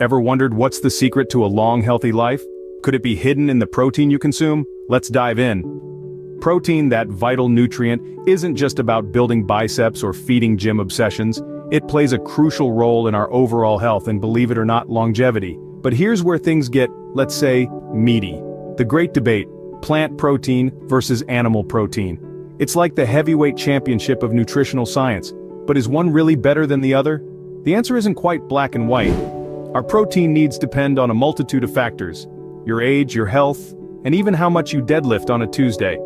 Ever wondered what's the secret to a long, healthy life? Could it be hidden in the protein you consume? Let's dive in. Protein, that vital nutrient, isn't just about building biceps or feeding gym obsessions. It plays a crucial role in our overall health and, believe it or not, longevity. But here's where things get, let's say, meaty. The great debate, plant protein versus animal protein. It's like the heavyweight championship of nutritional science. But is one really better than the other? The answer isn't quite black and white. Our protein needs depend on a multitude of factors: your age, your health, and even how much you deadlift on a Tuesday.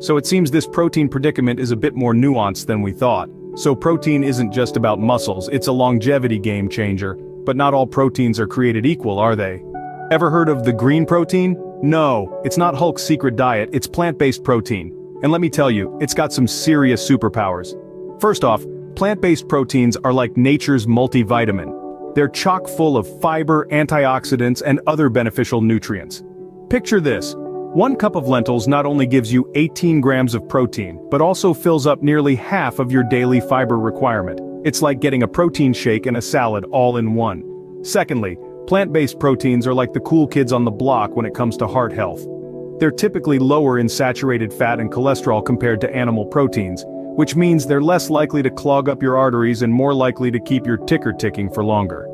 So it seems this protein predicament is a bit more nuanced than we thought. So protein isn't just about muscles, it's a longevity game changer. But not all proteins are created equal, are they? Ever heard of the green protein? No, it's not Hulk's secret diet, it's plant-based protein. And let me tell you, it's got some serious superpowers. First off, plant-based proteins are like nature's multivitamin. They're chock full of fiber, antioxidants, and other beneficial nutrients. Picture this. 1 cup of lentils not only gives you 18 grams of protein, but also fills up nearly half of your daily fiber requirement. It's like getting a protein shake and a salad all in one. Secondly, plant-based proteins are like the cool kids on the block when it comes to heart health. They're typically lower in saturated fat and cholesterol compared to animal proteins, which means they're less likely to clog up your arteries and more likely to keep your ticker ticking for longer.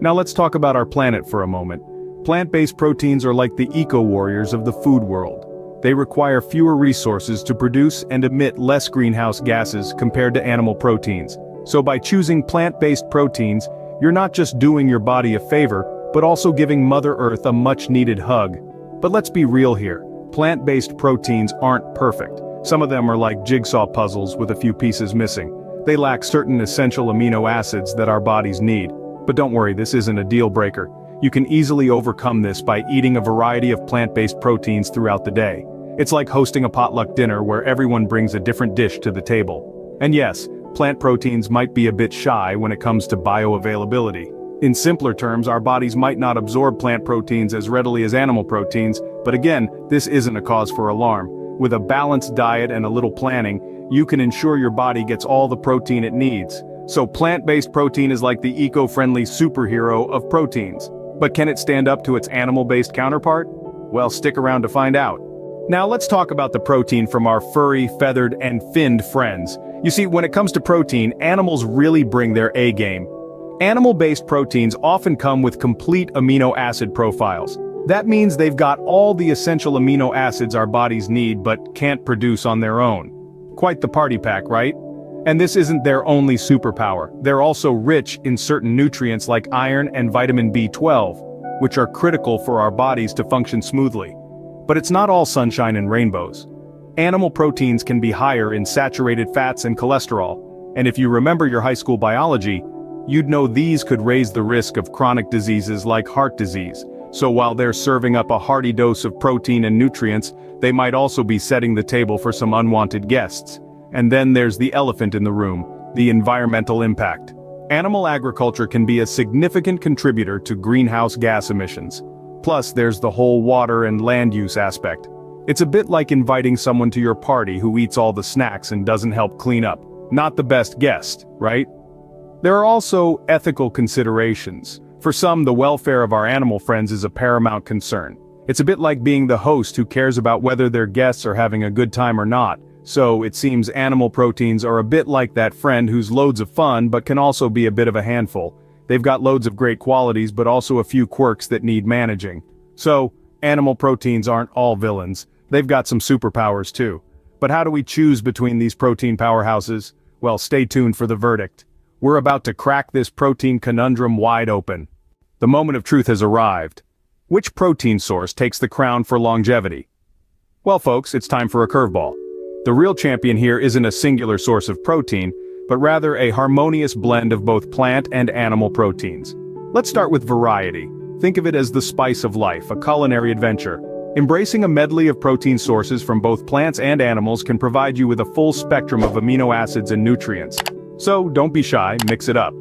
Now let's talk about our planet for a moment. Plant-based proteins are like the eco-warriors of the food world. They require fewer resources to produce and emit less greenhouse gases compared to animal proteins. So by choosing plant-based proteins, you're not just doing your body a favor, but also giving Mother Earth a much-needed hug. But let's be real here, plant-based proteins aren't perfect. Some of them are like jigsaw puzzles with a few pieces missing. They lack certain essential amino acids that our bodies need. But don't worry, this isn't a deal-breaker. You can easily overcome this by eating a variety of plant-based proteins throughout the day. It's like hosting a potluck dinner where everyone brings a different dish to the table. And yes, plant proteins might be a bit shy when it comes to bioavailability. In simpler terms, our bodies might not absorb plant proteins as readily as animal proteins, but again, this isn't a cause for alarm. With a balanced diet and a little planning, you can ensure your body gets all the protein it needs. So plant-based protein is like the eco-friendly superhero of proteins. But can it stand up to its animal-based counterpart? Well, stick around to find out. Now let's talk about the protein from our furry, feathered, and finned friends. You see, when it comes to protein, animals really bring their A game. Animal-based proteins often come with complete amino acid profiles. That means they've got all the essential amino acids our bodies need but can't produce on their own. Quite the party pack, right? And this isn't their only superpower. They're also rich in certain nutrients like iron and vitamin B12, which are critical for our bodies to function smoothly. But it's not all sunshine and rainbows. Animal proteins can be higher in saturated fats and cholesterol, and if you remember your high school biology, you'd know these could raise the risk of chronic diseases like heart disease. So while they're serving up a hearty dose of protein and nutrients, they might also be setting the table for some unwanted guests. And then there's the elephant in the room, the environmental impact. Animal agriculture can be a significant contributor to greenhouse gas emissions. Plus, there's the whole water and land use aspect. It's a bit like inviting someone to your party who eats all the snacks and doesn't help clean up. Not the best guest, right? There are also ethical considerations. For some, the welfare of our animal friends is a paramount concern. It's a bit like being the host who cares about whether their guests are having a good time or not. So it seems animal proteins are a bit like that friend who's loads of fun but can also be a bit of a handful. They've got loads of great qualities but also a few quirks that need managing. So, animal proteins aren't all villains. They've got some superpowers too. But how do we choose between these protein powerhouses? Well, stay tuned for the verdict. We're about to crack this protein conundrum wide open. The moment of truth has arrived. Which protein source takes the crown for longevity? Well, folks, it's time for a curveball. The real champion here isn't a singular source of protein, but rather a harmonious blend of both plant and animal proteins. Let's start with variety. Think of it as the spice of life, a culinary adventure. Embracing a medley of protein sources from both plants and animals can provide you with a full spectrum of amino acids and nutrients. So, don't be shy, mix it up.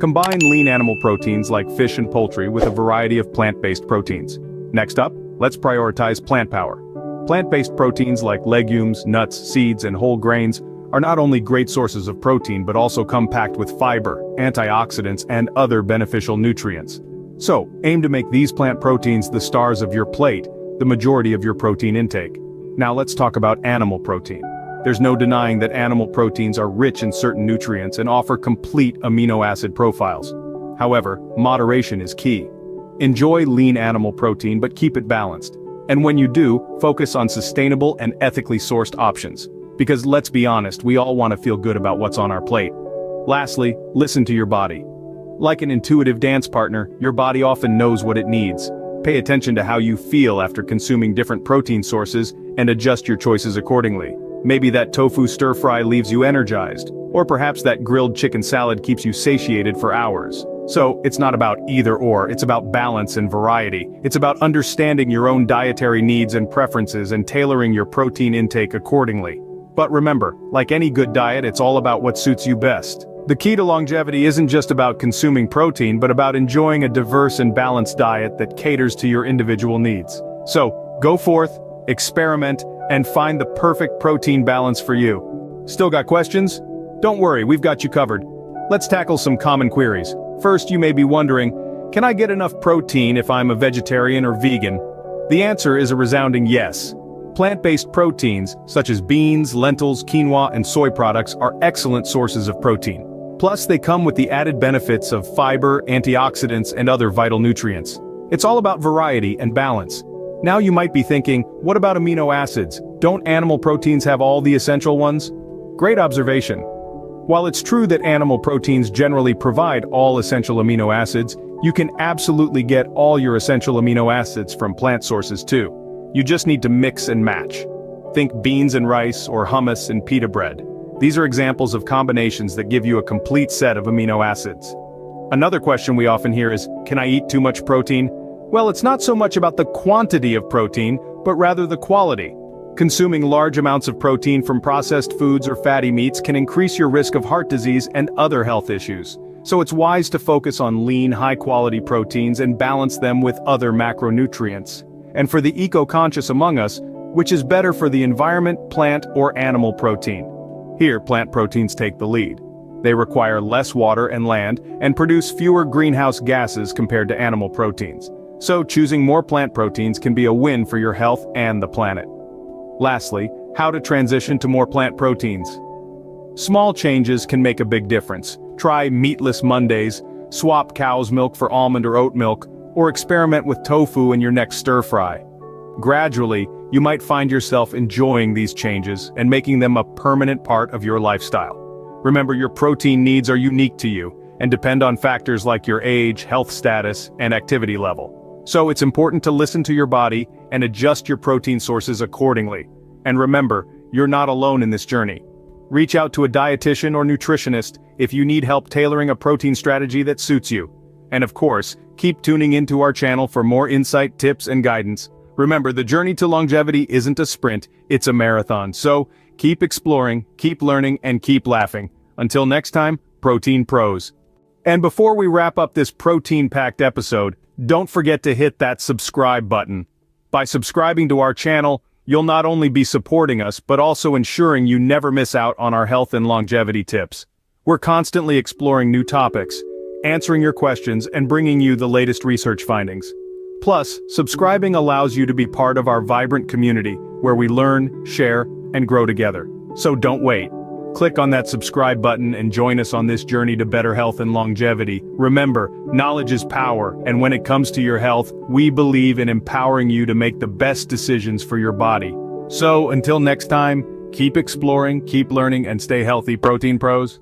Combine lean animal proteins like fish and poultry with a variety of plant-based proteins. Next up, let's prioritize plant power. Plant-based proteins like legumes, nuts, seeds, and whole grains are not only great sources of protein but also come packed with fiber, antioxidants, and other beneficial nutrients. So, aim to make these plant proteins the stars of your plate, the majority of your protein intake. Now let's talk about animal protein. There's no denying that animal proteins are rich in certain nutrients and offer complete amino acid profiles. However, moderation is key. Enjoy lean animal protein but keep it balanced. And when you do, focus on sustainable and ethically sourced options. Because let's be honest, we all want to feel good about what's on our plate. Lastly, listen to your body. Like an intuitive dance partner, your body often knows what it needs. Pay attention to how you feel after consuming different protein sources and adjust your choices accordingly. Maybe that tofu stir-fry leaves you energized, or perhaps that grilled chicken salad keeps you satiated for hours. So, it's not about either or, it's about balance and variety. It's about understanding your own dietary needs and preferences and tailoring your protein intake accordingly. But remember, like any good diet, it's all about what suits you best. The key to longevity isn't just about consuming protein, but about enjoying a diverse and balanced diet that caters to your individual needs. So, go forth, experiment, and find the perfect protein balance for you. Still got questions? Don't worry, we've got you covered. Let's tackle some common queries. First, you may be wondering, can I get enough protein if I'm a vegetarian or vegan? The answer is a resounding yes. Plant-based proteins, such as beans, lentils, quinoa, and soy products, are excellent sources of protein. Plus, they come with the added benefits of fiber, antioxidants, and other vital nutrients. It's all about variety and balance. Now you might be thinking, what about amino acids? Don't animal proteins have all the essential ones? Great observation. While it's true that animal proteins generally provide all essential amino acids, you can absolutely get all your essential amino acids from plant sources too. You just need to mix and match. Think beans and rice, or hummus and pita bread. These are examples of combinations that give you a complete set of amino acids. Another question we often hear is, can I eat too much protein? Well, it's not so much about the quantity of protein, but rather the quality. Consuming large amounts of protein from processed foods or fatty meats can increase your risk of heart disease and other health issues. So it's wise to focus on lean, high-quality proteins and balance them with other macronutrients. And for the eco-conscious among us, which is better for the environment, plant or animal protein? Here, plant proteins take the lead. They require less water and land, and produce fewer greenhouse gases compared to animal proteins. So choosing more plant proteins can be a win for your health and the planet. Lastly, how to transition to more plant proteins. Small changes can make a big difference. Try meatless Mondays, swap cow's milk for almond or oat milk, or experiment with tofu in your next stir-fry. Gradually, you might find yourself enjoying these changes and making them a permanent part of your lifestyle. Remember, your protein needs are unique to you and depend on factors like your age, health status, and activity level. So it's important to listen to your body and adjust your protein sources accordingly. And remember, you're not alone in this journey. Reach out to a dietitian or nutritionist if you need help tailoring a protein strategy that suits you. And of course, keep tuning into our channel for more insight, tips, and guidance. Remember, the journey to longevity isn't a sprint, it's a marathon. So, keep exploring, keep learning, and keep laughing. Until next time, Protein Pros. And before we wrap up this protein-packed episode, don't forget to hit that subscribe button. By subscribing to our channel, you'll not only be supporting us, but also ensuring you never miss out on our health and longevity tips. We're constantly exploring new topics, answering your questions, and bringing you the latest research findings. Plus, subscribing allows you to be part of our vibrant community, where we learn, share, and grow together. So don't wait. Click on that subscribe button and join us on this journey to better health and longevity. Remember, knowledge is power, and when it comes to your health, we believe in empowering you to make the best decisions for your body. So, until next time, keep exploring, keep learning, and stay healthy, Protein Pros.